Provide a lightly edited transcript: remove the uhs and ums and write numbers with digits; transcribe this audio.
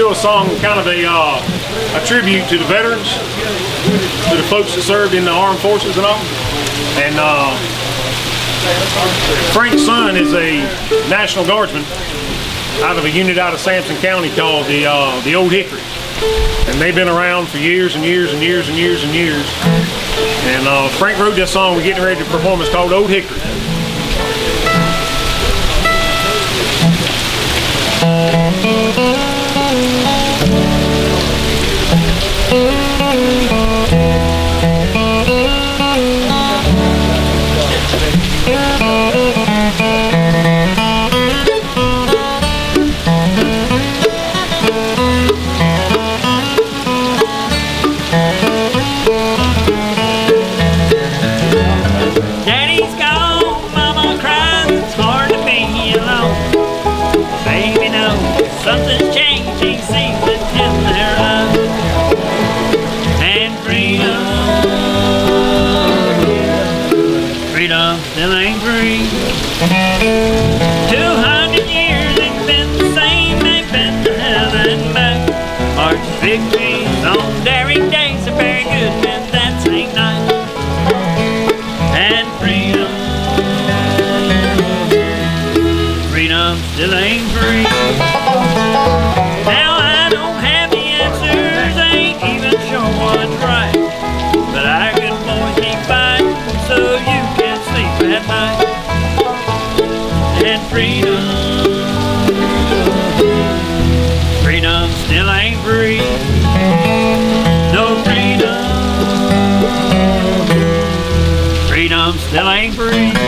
do a song, kind of a tribute to the veterans, to the folks that served in the armed forces and all. And Frank's son is a National Guardsman out of a unit out of Sampson County called the Old Hickory. And they've been around for years and years and years and years and years. And Frank wrote this song we're getting ready to perform. It's called Old Hickory. Something's changing, seems to tell their love and freedom. Freedom still ain't free. 200 years ain't been the same, ain't been to heaven back. March victories on daring days are very good, but that's ain't not. And freedom, freedom still ain't free. Now I don't have the answers, I ain't even sure what's right, but our good boys keep fighting so you can sleep at night. And freedom, freedom still ain't free. No freedom, freedom still ain't free.